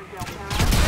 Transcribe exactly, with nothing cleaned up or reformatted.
Markdale Tower.